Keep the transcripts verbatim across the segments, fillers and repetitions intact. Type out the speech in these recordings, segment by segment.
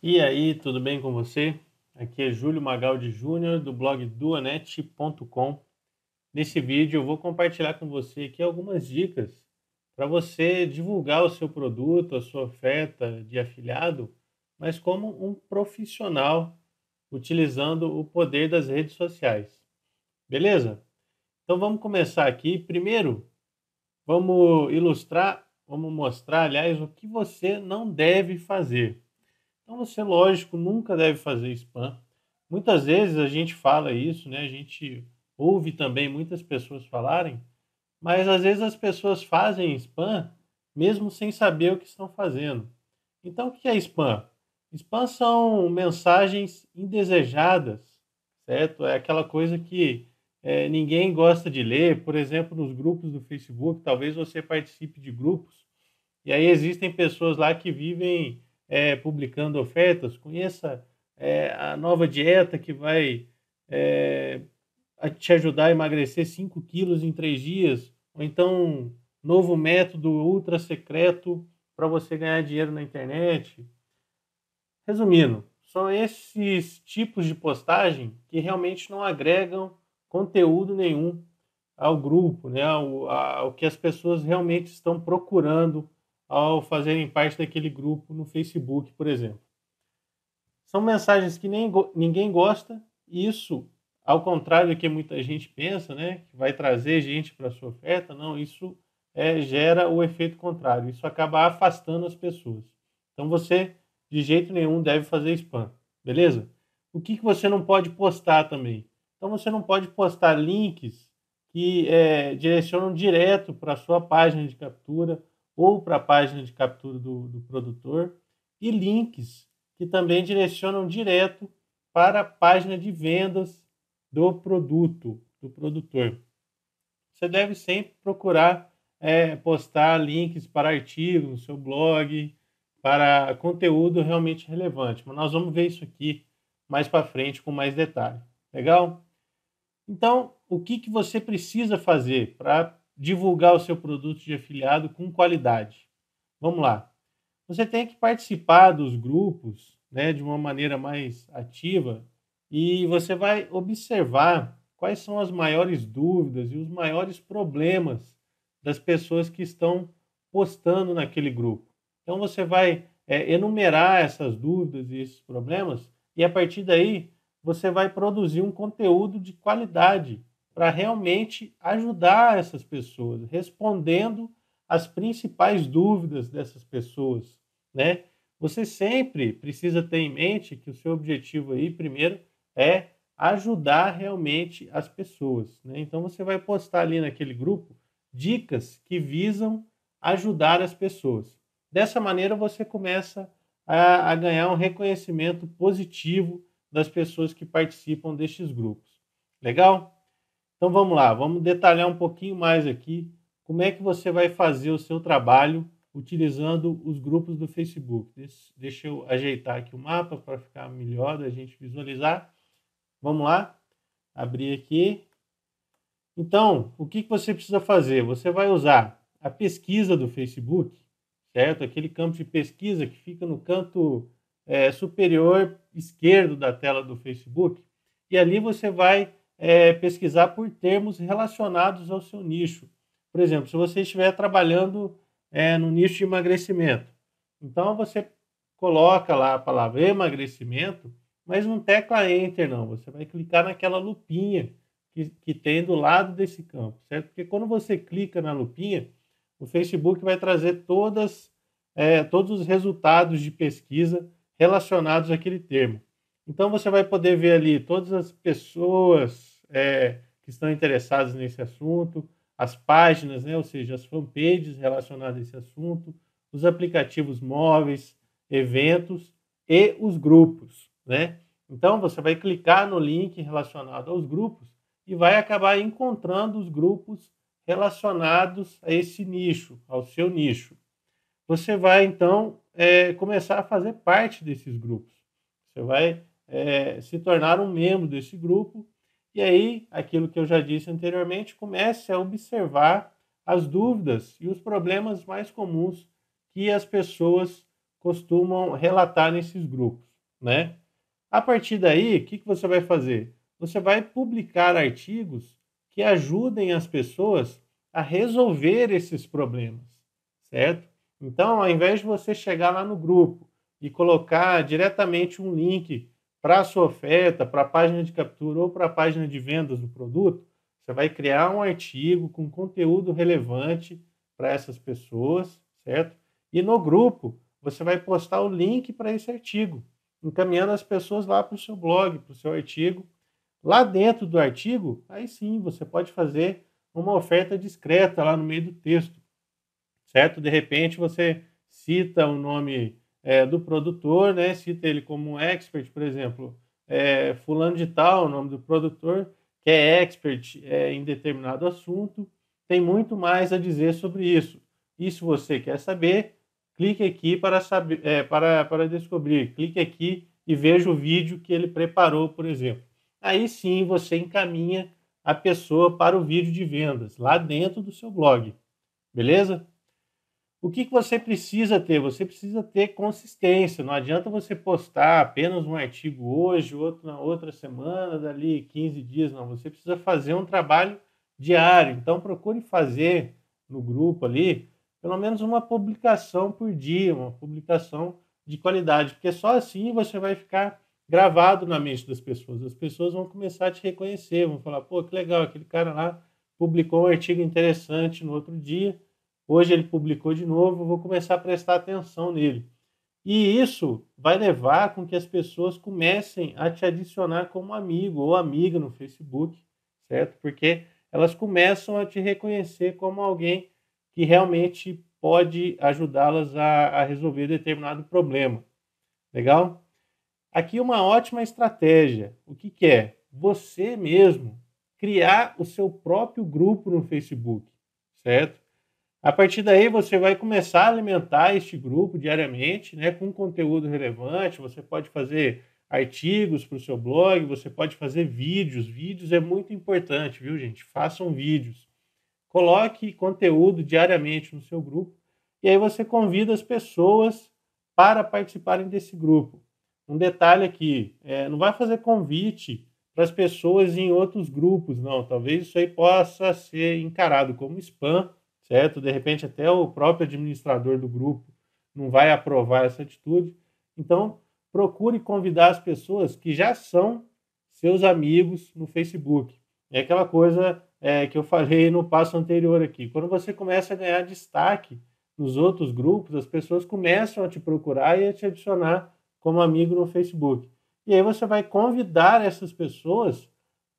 E aí, tudo bem com você? Aqui é Júlio Magaldi Júnior do blog duonnet ponto com. Nesse vídeo eu vou compartilhar com você aqui algumas dicas para você divulgar o seu produto, a sua oferta de afiliado, mas como um profissional utilizando o poder das redes sociais. Beleza? Então vamos começar aqui. Primeiro, vamos ilustrar, vamos mostrar, aliás, o que você não deve fazer. Então você, lógico, nunca deve fazer spam. Muitas vezes a gente fala isso, né? A gente ouve também muitas pessoas falarem, mas às vezes as pessoas fazem spam mesmo sem saber o que estão fazendo. Então o que é spam? Spam são mensagens indesejadas, certo? É aquela coisa que é, ninguém gosta de ler. Por exemplo, nos grupos do Facebook, talvez você participe de grupos, e aí existem pessoas lá que vivem... É, publicando ofertas, conheça é, a nova dieta que vai é, te ajudar a emagrecer cinco quilos em três dias, ou então novo método ultra secreto para você ganhar dinheiro na internet. Resumindo, são esses tipos de postagem que realmente não agregam conteúdo nenhum ao grupo, né, ao, ao que as pessoas realmente estão procurando ao fazerem parte daquele grupo no Facebook, por exemplo. São mensagens que nem go- ninguém gosta, e isso, ao contrário do que muita gente pensa, né, que vai trazer gente para a sua oferta, não, isso é, gera o efeito contrário, isso acaba afastando as pessoas. Então você, de jeito nenhum, deve fazer spam, beleza? O que, que você não pode postar também? Então você não pode postar links que é, direcionam direto para a sua página de captura, ou para a página de captura do, do produtor, e links que também direcionam direto para a página de vendas do produto, do produtor. Você deve sempre procurar é, postar links para artigos no seu blog, para conteúdo realmente relevante. Mas nós vamos ver isso aqui mais para frente com mais detalhe. Legal? Então, o que, que você precisa fazer para divulgar o seu produto de afiliado com qualidade? Vamos lá. Você tem que participar dos grupos, né, de uma maneira mais ativa, e você vai observar quais são as maiores dúvidas e os maiores problemas das pessoas que estão postando naquele grupo. Então você vai é, enumerar essas dúvidas e esses problemas, e a partir daí você vai produzir um conteúdo de qualidade para realmente ajudar essas pessoas, respondendo as principais dúvidas dessas pessoas, né? Você sempre precisa ter em mente que o seu objetivo aí, primeiro, é ajudar realmente as pessoas, né? Então você vai postar ali naquele grupo dicas que visam ajudar as pessoas. Dessa maneira você começa a, a ganhar um reconhecimento positivo das pessoas que participam destes grupos. Legal? Então vamos lá, vamos detalhar um pouquinho mais aqui como é que você vai fazer o seu trabalho utilizando os grupos do Facebook. Deixa eu ajeitar aqui o mapa para ficar melhor da gente visualizar. Vamos lá, abrir aqui. Então, o que você precisa fazer? Você vai usar a pesquisa do Facebook, certo? Aquele campo de pesquisa que fica no canto é, superior esquerdo da tela do Facebook. E ali você vai... É, pesquisar por termos relacionados ao seu nicho. Por exemplo, se você estiver trabalhando é, no nicho de emagrecimento, então você coloca lá a palavra emagrecimento, mas não tecla Enter não, você vai clicar naquela lupinha que, que tem do lado desse campo, certo? Porque quando você clica na lupinha, o Facebook vai trazer todas, é, todos os resultados de pesquisa relacionados àquele termo. Então você vai poder ver ali todas as pessoas é, que estão interessadas nesse assunto, as páginas, né, ou seja, as fanpages relacionadas a esse assunto, os aplicativos móveis, eventos e os grupos, né? Então você vai clicar no link relacionado aos grupos e vai acabar encontrando os grupos relacionados a esse nicho, ao seu nicho. Você vai então é, começar a fazer parte desses grupos. Você vai É, se tornar um membro desse grupo, e aí, aquilo que eu já disse anteriormente, comece a observar as dúvidas e os problemas mais comuns que as pessoas costumam relatar nesses grupos. né? A partir daí, o que, que você vai fazer? Você vai publicar artigos que ajudem as pessoas a resolver esses problemas, certo? Então, ao invés de você chegar lá no grupo e colocar diretamente um link para a sua oferta, para a página de captura ou para a página de vendas do produto, você vai criar um artigo com conteúdo relevante para essas pessoas, certo? E no grupo, você vai postar o link para esse artigo, encaminhando as pessoas lá para o seu blog, para o seu artigo. Lá dentro do artigo, aí sim, você pode fazer uma oferta discreta lá no meio do texto, certo? De repente, você cita o nome é, do produtor, né? Cita ele como um expert, por exemplo, é, fulano de tal, o nome do produtor, que é expert é, em determinado assunto, tem muito mais a dizer sobre isso. E se você quer saber, clique aqui para, saber, é, para, para descobrir. Clique aqui e veja o vídeo que ele preparou, por exemplo. Aí sim você encaminha a pessoa para o vídeo de vendas, lá dentro do seu blog. Beleza? O que, que você precisa ter? Você precisa ter consistência. Não adianta você postar apenas um artigo hoje, outro na outra semana, dali quinze dias. Não, você precisa fazer um trabalho diário. Então procure fazer no grupo ali pelo menos uma publicação por dia, uma publicação de qualidade, porque só assim você vai ficar gravado na mente das pessoas. As pessoas vão começar a te reconhecer, vão falar, pô, que legal, aquele cara lá publicou um artigo interessante no outro dia, hoje ele publicou de novo, vou começar a prestar atenção nele. E isso vai levar com que as pessoas comecem a te adicionar como amigo ou amiga no Facebook, certo? Porque elas começam a te reconhecer como alguém que realmente pode ajudá-las a, a resolver determinado problema. Legal? Aqui uma ótima estratégia. O que, que é? Você mesmo criar o seu próprio grupo no Facebook, certo? A partir daí você vai começar a alimentar este grupo diariamente, né, com conteúdo relevante. Você pode fazer artigos para o seu blog, você pode fazer vídeos. Vídeos é muito importante, viu, gente? Façam vídeos. Coloque conteúdo diariamente no seu grupo e aí você convida as pessoas para participarem desse grupo. Um detalhe aqui, é, não vai fazer convite para as pessoas em outros grupos, não. Talvez isso aí possa ser encarado como spam, certo? De repente até o próprio administrador do grupo não vai aprovar essa atitude. Então, procure convidar as pessoas que já são seus amigos no Facebook. É aquela coisa... É, que eu falei no passo anterior aqui. Quando você começa a ganhar destaque nos outros grupos, as pessoas começam a te procurar e a te adicionar como amigo no Facebook. E aí você vai convidar essas pessoas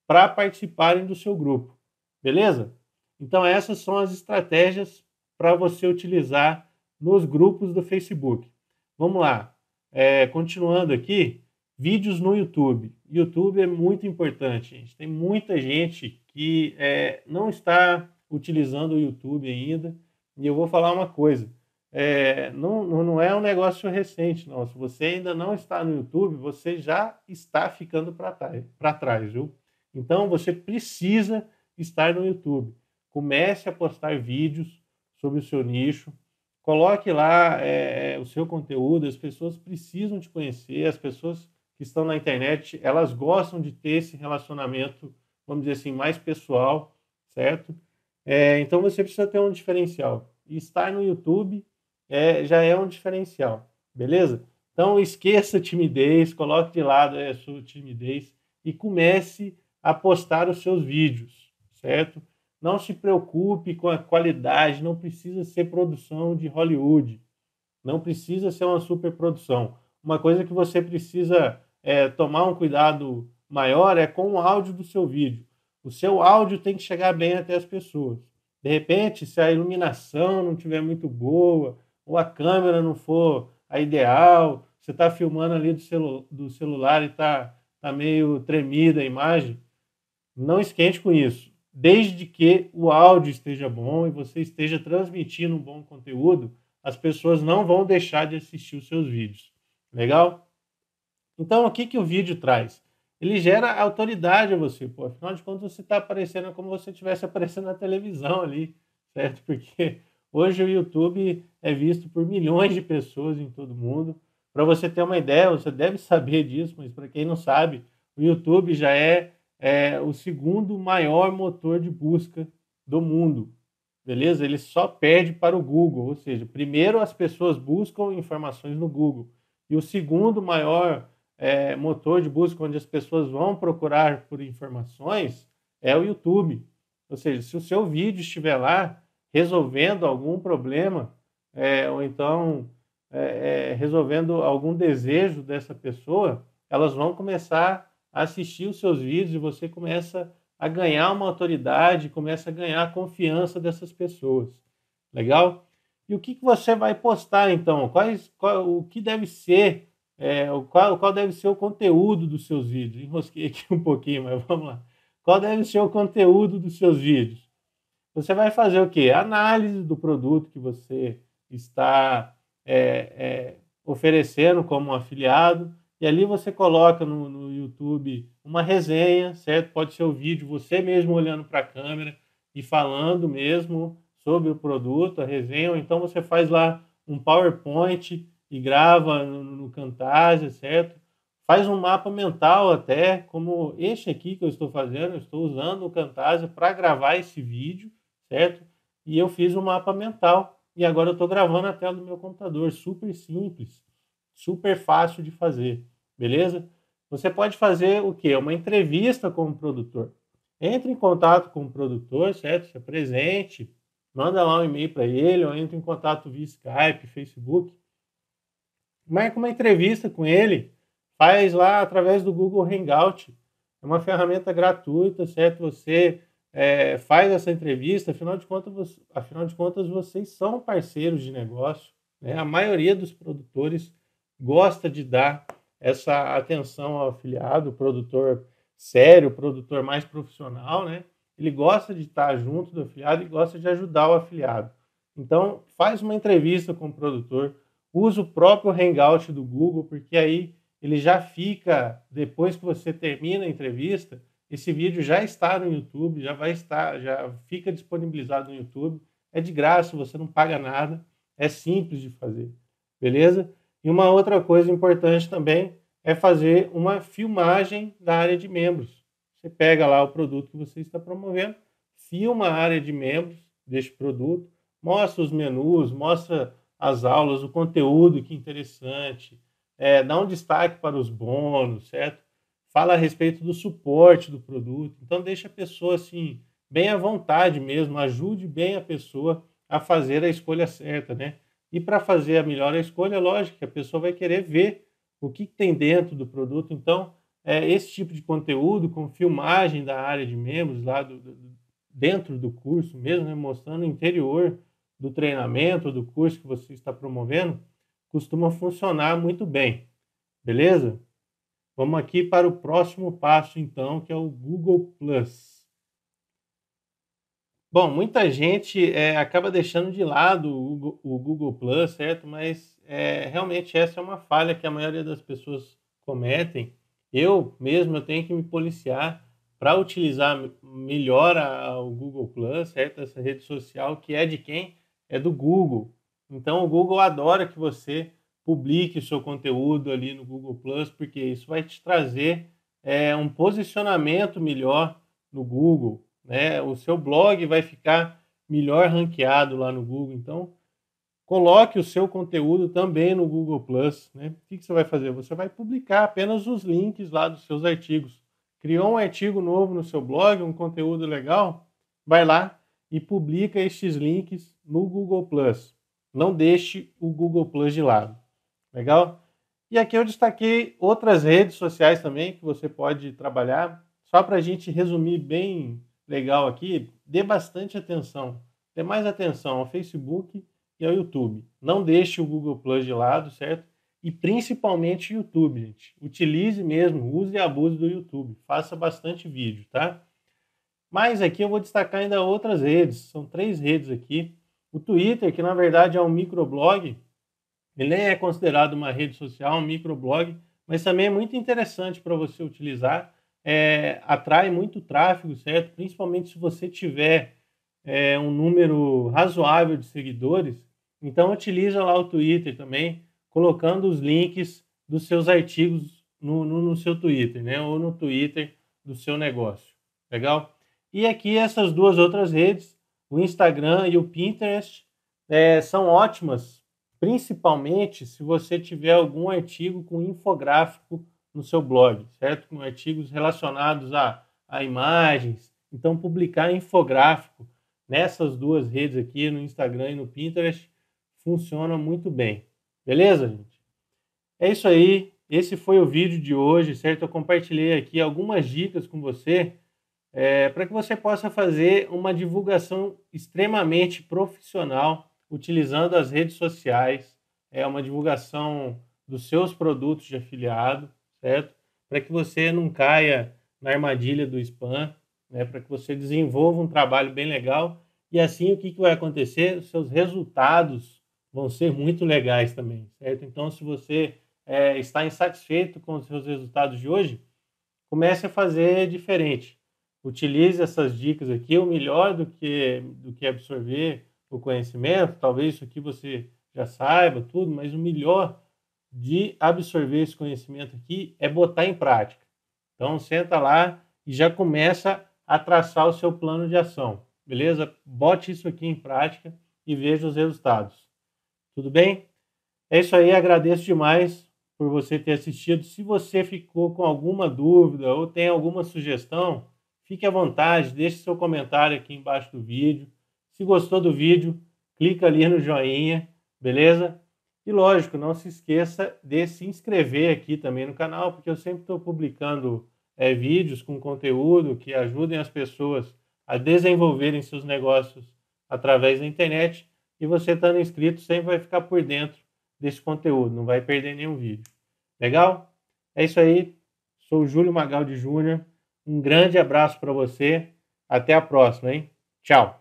para participarem do seu grupo, beleza? Então essas são as estratégias para você utilizar nos grupos do Facebook. Vamos lá, é, continuando aqui, vídeos no YouTube. YouTube é muito importante, gente. Tem muita gente que é, não está utilizando o YouTube ainda. E eu vou falar uma coisa. É, não, não é um negócio recente, não. Se você ainda não está no YouTube, você já está ficando para trás, viu? Então, você precisa estar no YouTube. Comece a postar vídeos sobre o seu nicho. Coloque lá é, o seu conteúdo. As pessoas precisam te conhecer. As pessoas que estão na internet, elas gostam de ter esse relacionamento, vamos dizer assim, mais pessoal, certo? É, então você precisa ter um diferencial. E estar no YouTube é, já é um diferencial, beleza? Então esqueça a timidez, coloque de lado a sua timidez e comece a postar os seus vídeos, certo? Não se preocupe com a qualidade, não precisa ser produção de Hollywood, não precisa ser uma superprodução. Uma coisa que você precisa é, tomar um cuidado maior é com o áudio do seu vídeo. O seu áudio tem que chegar bem até as pessoas. De repente, se a iluminação não estiver muito boa, ou a câmera não for a ideal, você está filmando ali do, celu do celular e está tá meio tremida a imagem, não esquente com isso. Desde que o áudio esteja bom e você esteja transmitindo um bom conteúdo, as pessoas não vão deixar de assistir os seus vídeos. Legal? Então, o que, que o vídeo traz? Ele gera autoridade a você, pô. Afinal de contas, você está aparecendo como se você estivesse aparecendo na televisão ali, certo? Porque hoje o YouTube é visto por milhões de pessoas em todo mundo. Para você ter uma ideia, você deve saber disso, mas para quem não sabe, o YouTube já é, é o segundo maior motor de busca do mundo, beleza? Ele só perde para o Google, ou seja, primeiro as pessoas buscam informações no Google, e o segundo maior é, motor de busca onde as pessoas vão procurar por informações é o YouTube. Ou seja, se o seu vídeo estiver lá resolvendo algum problema, é, ou então é, é, resolvendo algum desejo dessa pessoa, elas vão começar a assistir os seus vídeos e você começa a ganhar uma autoridade, começa a ganhar a confiança dessas pessoas. Legal? E o que, que você vai postar, então? Quais, qual, o que deve ser, é, qual, qual deve ser o conteúdo dos seus vídeos? Enrosquei aqui um pouquinho, mas vamos lá. Qual deve ser o conteúdo dos seus vídeos? Você vai fazer o quê? Análise do produto que você está é, é, oferecendo como um afiliado. E ali você coloca no, no YouTube uma resenha, certo? Pode ser o vídeo, você mesmo olhando para a câmera e falando mesmo sobre o produto, a resenha. Ou então você faz lá um PowerPoint e grava no, no Camtasia, certo? Faz um mapa mental até, como este aqui que eu estou fazendo. Eu estou usando o Camtasia para gravar esse vídeo, certo? E eu fiz um mapa mental. E agora eu estou gravando a tela do meu computador. Super simples, super fácil de fazer, beleza? Você pode fazer o quê? Uma entrevista com o produtor. Entre em contato com o produtor, certo? Se apresente, manda lá um e-mail para ele, ou entre em contato via Skype, Facebook. Marca uma entrevista com ele. Faz lá através do Google Hangout, é uma ferramenta gratuita, certo? Você é, faz essa entrevista, afinal de contas, você, afinal de contas vocês são parceiros de negócio, né? A maioria dos produtores gosta de dar essa atenção ao afiliado, o produtor sério, o produtor mais profissional, né? Ele gosta de estar junto do afiliado e gosta de ajudar o afiliado. Então, faz uma entrevista com o produtor, usa o próprio Hangout do Google, porque aí ele já fica, depois que você termina a entrevista, esse vídeo já está no YouTube, já vai estar, já fica disponibilizado no YouTube, é de graça, você não paga nada, é simples de fazer, beleza? E uma outra coisa importante também é fazer uma filmagem da área de membros. Você pega lá o produto que você está promovendo, filma a área de membros deste produto, mostra os menus, mostra as aulas, o conteúdo, que interessante. É, dá um destaque para os bônus, certo? Fala a respeito do suporte do produto. Então, deixa a pessoa, assim, bem à vontade mesmo. Ajude bem a pessoa a fazer a escolha certa, né? E para fazer a melhor escolha, lógico que a pessoa vai querer ver o que tem dentro do produto. Então, é, esse tipo de conteúdo, com filmagem da área de membros, lá do, do, dentro do curso mesmo, né? Mostrando o interior do treinamento, do curso que você está promovendo, costuma funcionar muito bem, beleza? Vamos aqui para o próximo passo, então, que é o Google Plus. Bom, muita gente é, acaba deixando de lado o Google, o Google Plus, certo? Mas é, realmente essa é uma falha que a maioria das pessoas cometem. Eu mesmo eu tenho que me policiar para utilizar melhor a, a, o Google Plus, certo? Essa rede social que é de quem? É do Google. Então, o Google adora que você publique o seu conteúdo ali no Google Plus, porque isso vai te trazer é, um posicionamento melhor no Google, né? O seu blog vai ficar melhor ranqueado lá no Google. Então, coloque o seu conteúdo também no Google Plus, né? O que, que você vai fazer? Você vai publicar apenas os links lá dos seus artigos. Criou um artigo novo no seu blog, um conteúdo legal? Vai lá e publica estes links no Google Plus. Não deixe o Google Plus de lado, legal? E aqui eu destaquei outras redes sociais também que você pode trabalhar. Só para a gente resumir bem legal aqui, dê bastante atenção. Dê mais atenção ao Facebook e ao YouTube. Não deixe o Google Plus de lado, certo? E principalmente o YouTube, gente. Utilize mesmo, use e abuse do YouTube. Faça bastante vídeo, tá? Mas aqui eu vou destacar ainda outras redes. São três redes aqui. O Twitter, que na verdade é um microblog, ele nem é considerado uma rede social, um microblog, mas também é muito interessante para você utilizar, é, atrai muito tráfego, certo? Principalmente se você tiver é, um número razoável de seguidores, então utiliza lá o Twitter também colocando os links dos seus artigos no, no, no seu Twitter, né? Ou no Twitter do seu negócio. Legal? E aqui essas duas outras redes, o Instagram e o Pinterest, é, são ótimas, principalmente se você tiver algum artigo com infográfico no seu blog, certo? Com artigos relacionados a, a imagens. Então, publicar infográfico nessas duas redes aqui, no Instagram e no Pinterest, funciona muito bem. Beleza, gente? É isso aí. Esse foi o vídeo de hoje, certo? Eu compartilhei aqui algumas dicas com você é, para que você possa fazer uma divulgação extremamente profissional utilizando as redes sociais. É uma divulgação dos seus produtos de afiliado, certo? Para que você não caia na armadilha do spam, né? Para que você desenvolva um trabalho bem legal. E assim, o que, que vai acontecer? Os seus resultados vão ser muito legais também, certo? Então, se você é, está insatisfeito com os seus resultados de hoje, comece a fazer diferente. Utilize essas dicas aqui. O melhor do que, do que absorver o conhecimento, talvez isso aqui você já saiba tudo, mas o melhor de absorver esse conhecimento aqui é botar em prática. Então, senta lá e já começa a traçar o seu plano de ação, beleza? Bote isso aqui em prática e veja os resultados. Tudo bem? É isso aí, agradeço demais por você ter assistido. Se você ficou com alguma dúvida ou tem alguma sugestão, fique à vontade, deixe seu comentário aqui embaixo do vídeo. Se gostou do vídeo, clica ali no joinha, beleza? E lógico, não se esqueça de se inscrever aqui também no canal, porque eu sempre estou publicando é, vídeos com conteúdo que ajudem as pessoas a desenvolverem seus negócios através da internet. E você estando inscrito sempre vai ficar por dentro desse conteúdo, não vai perder nenhum vídeo. Legal? É isso aí. Sou o Júlio Magaldi Júnior Um grande abraço para você. Até a próxima, hein? Tchau!